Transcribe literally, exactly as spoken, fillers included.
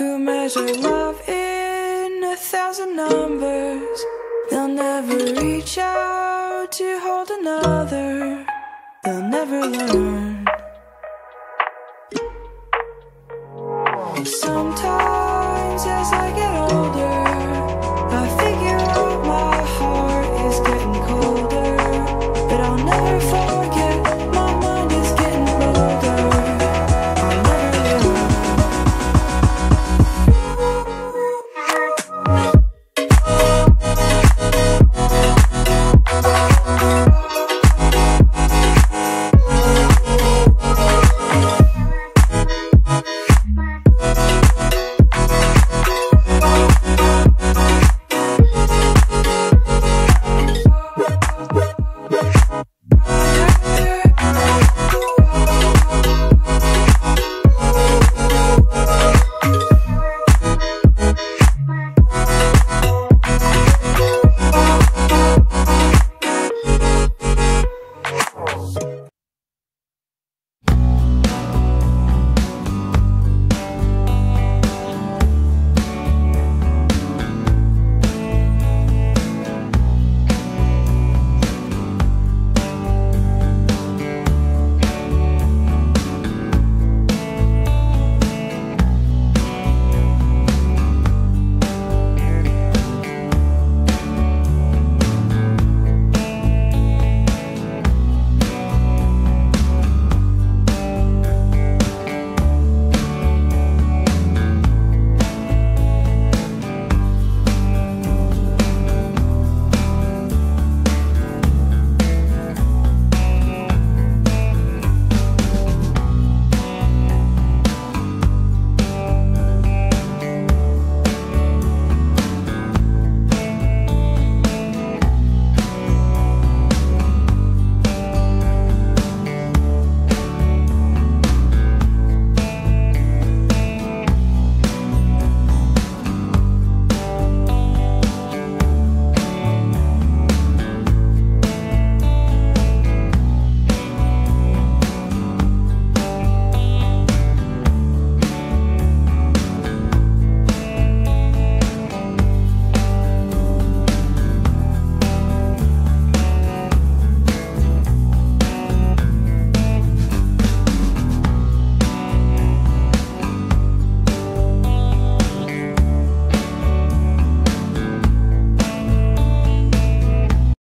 who measure love in a thousand numbers. They'll never reach out to hold another. They'll never learn. Sometimes as I get older, I figure out my heart is getting colder, but I'll never forget my mind is getting older. I'll never